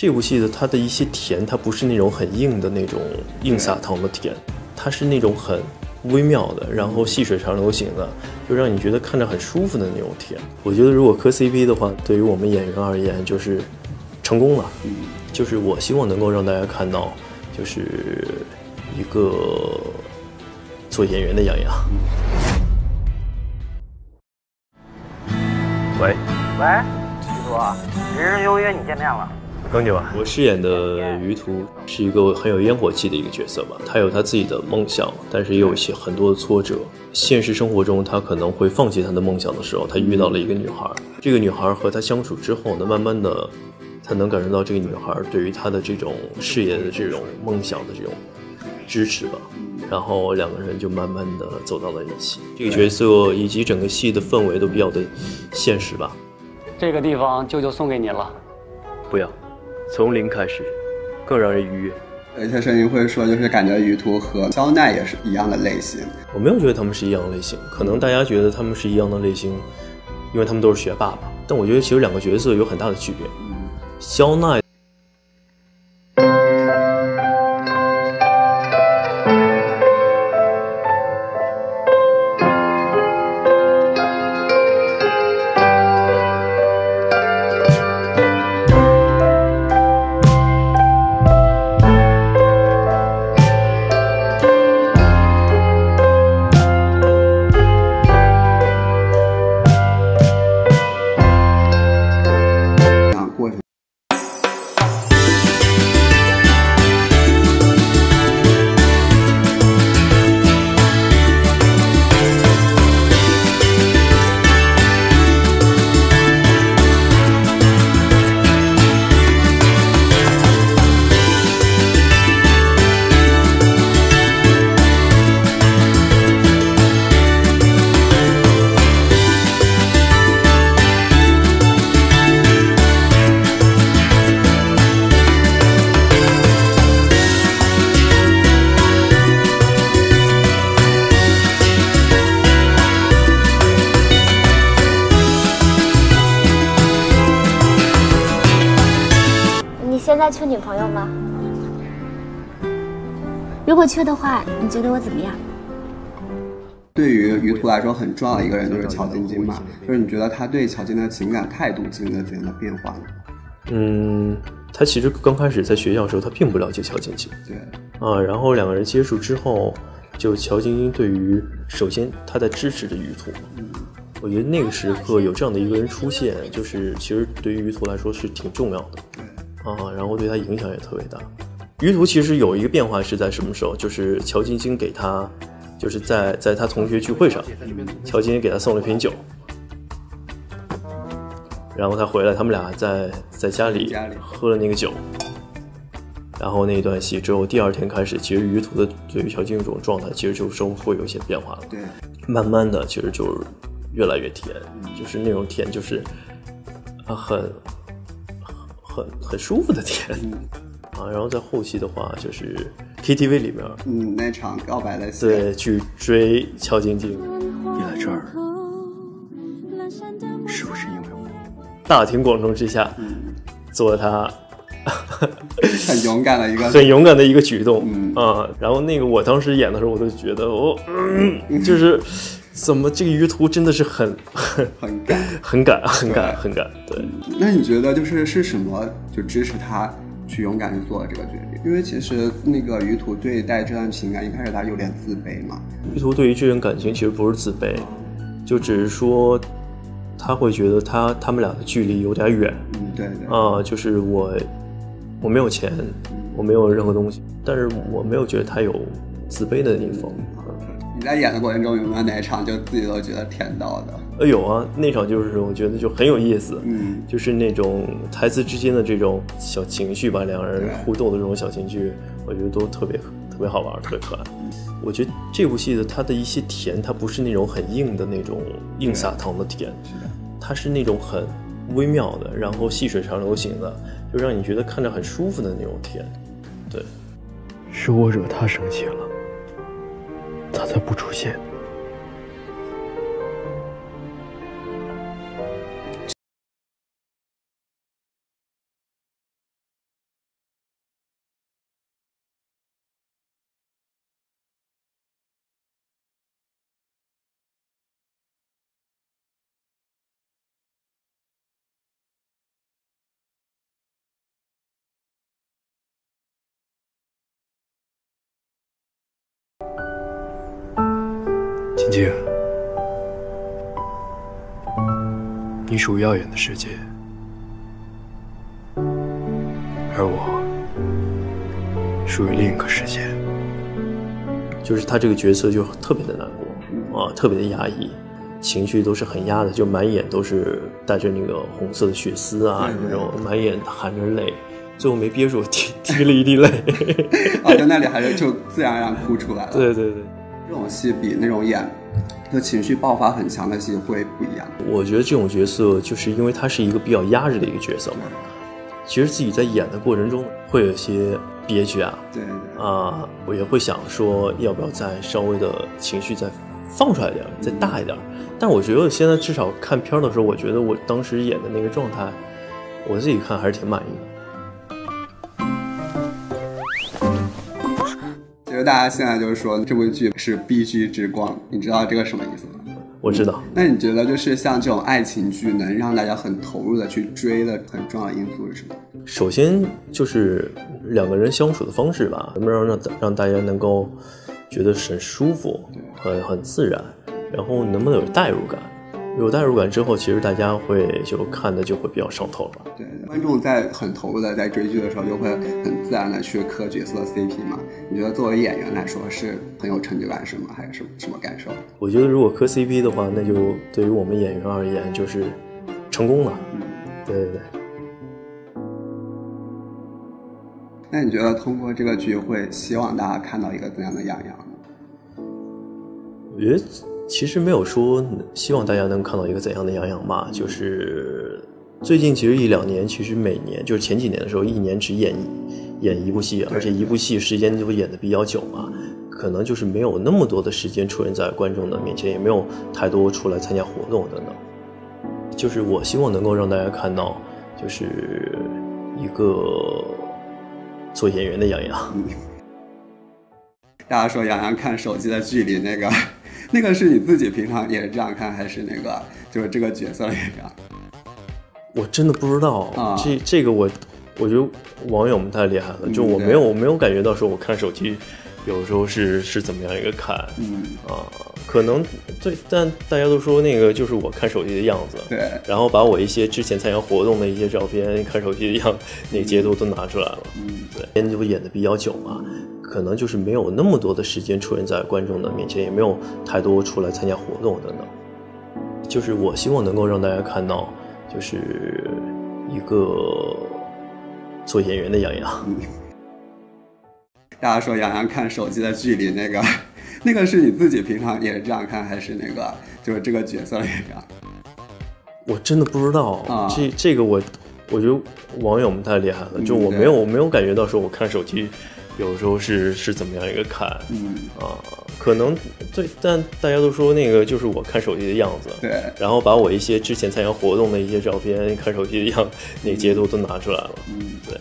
这部戏的它的一些甜，它不是那种很硬的那种硬撒糖的甜，它是那种很微妙的，然后细水长流型的，就让你觉得看着很舒服的那种甜。我觉得如果磕 CP 的话，对于我们演员而言就是成功了。就是我希望能够让大家看到，就是一个做演员的杨洋。喂喂，余图，人人有约你见面了。 刚姐吧，我饰演的余图是一个很有烟火气的一个角色吧，他有他自己的梦想，但是也有一些很多的挫折。现实生活中，他可能会放弃他的梦想的时候，他遇到了一个女孩，这个女孩和他相处之后呢，慢慢的，他能感受到这个女孩对于他的这种事业的这种梦想的这种支持吧。然后两个人就慢慢的走到了一起。这个角色以及整个戏的氛围都比较的现实吧。这个地方舅舅送给您了，不要。 从零开始，更让人愉悦。有一些声音会说，就是感觉余图和肖奈也是一样的类型。我没有觉得他们是一样的类型，可能大家觉得他们是一样的类型，因为他们都是学霸吧。但我觉得其实两个角色有很大的区别。肖奈。 现在缺女朋友吗？如果缺的话，你觉得我怎么样？对于余图来说，很重要的一个人就是乔晶晶嘛。就是你觉得他对乔晶的情感态度经历了怎样的变化呢？他其实刚开始在学校的时候，他并不了解乔晶晶。对。啊，然后两个人接触之后，就乔晶晶对于首先他在支持着余图。我觉得那个时刻有这样的一个人出现，就是其实对于余图来说是挺重要的。对。 啊，然后对他影响也特别大。余图其实有一个变化是在什么时候？就是乔晶晶给他，就是在他同学聚会上，乔晶晶给他送了瓶酒，然后他回来，他们俩在家里喝了那个酒。然后那一段戏之后，第二天开始，其实余图的对于乔晶晶这种状态，其实就生活有一些变化了。对，慢慢的其实就是越来越甜，就是那种甜，就是很舒服的甜啊，然后在后期的话，就是 KTV 里面，那场告白的戏，对，去追乔晶晶。你来这儿是不是因为我？大庭广众之下，做他很勇敢的一个举动啊。然后那个我当时演的时候，我都觉得我就是怎么这个余图真的是很敢，对。那你觉得是什么就支持他去勇敢去做这个决定？因为其实那个余图对待这段情感一开始他有点自卑嘛。余图对于这段感情其实不是自卑，就只是说他会觉得他们俩的距离有点远。对对。啊，就是我没有钱，我没有任何东西，但是我没有觉得他有自卑的地方。你在演的过程中有没有哪场就自己都觉得甜到的？有啊，那场就是我觉得就很有意思，就是那种台词之间的这种小情绪吧，两人互动的这种小情绪，我觉得都特别好玩，特别可爱。我觉得这部戏的它的一些甜，它不是那种很硬的那种硬撒糖的甜，它是那种很微妙的，然后细水长流型的，就让你觉得看着很舒服的那种甜。对，是我惹他生气了。 他才不出现。秦静，你属于耀眼的世界，而我属于另一个世界。就是他这个角色就特别的难过啊，特别的压抑，情绪都是很压的，就满眼都是带着那个红色的血丝啊，那种满眼含着泪。最后没憋住，滴了一滴泪。哦，在那里还是就自然而然哭出来了。对对对，这种戏比那种演的情绪爆发很强的戏会不一样。我觉得这种角色就是因为它是一个比较压制的一个角色嘛，其实自己在演的过程中会有些憋屈啊。对对啊，我也会想说要不要再稍微的情绪再放出来一点，再大一点。但我觉得现在至少看片的时候，我觉得我当时演的那个状态，我自己看还是挺满意的。大家现在就是说这部剧是 BG 之光，你知道这个什么意思吗？我知道。那你觉得就是像这种爱情剧能让大家很投入的去追的很重要的因素是什么？首先就是两个人相处的方式吧，能不能 让大家能够觉得很舒服，很自然，然后能不能有代入感？有代入感之后，其实大家会就看的就会比较上头了。对，观众在很投入的在追剧的时候，就会很自然的去磕角色的 CP 嘛。你觉得作为演员来说是很有成就感是吗？还是什么感受？我觉得如果磕 CP 的话，那就对于我们演员而言就是成功了。嗯，对对对。那你觉得通过这个剧会希望大家看到一个怎样的样样？我觉得其实没有说希望大家能看到一个怎样的样样吧，就是最近其实一两年，其实每年就是前几年的时候，一年只演一部戏，而且一部戏时间就演得比较久嘛，可能就是没有那么多的时间出现在观众的面前，也没有太多出来参加活动等等。就是我希望能够让大家看到，就是一个做演员的样样。大家说洋洋看手机的距离，那个是你自己平常也是这样看，还是那个就是这个角色也这样？我真的不知道啊，这个我觉得网友们太厉害了，就我没有感觉到说我看手机有时候是怎么样一个看，可能对，但大家都说那个就是我看手机的样子，对，然后把我一些之前参加活动的一些照片、看手机的样那个截图都拿出来了，对，因为演的比较久嘛。可能就是没有那么多的时间出现在观众的面前，也没有太多出来参加活动等等。就是我希望能够让大家看到，就是一个做演员的洋洋。大家说洋洋看手机的距离，那个是你自己平常也是这样看，还是那个就是这个角色也这样？我真的不知道啊，这个我觉得网友们太厉害了，就我没有感觉到说我看手机。有时候是怎么样一个看，可能对，但大家都说那个就是我看手机的样子，对，然后把我一些之前参加活动的一些照片、看手机的样那个截图都拿出来了，对，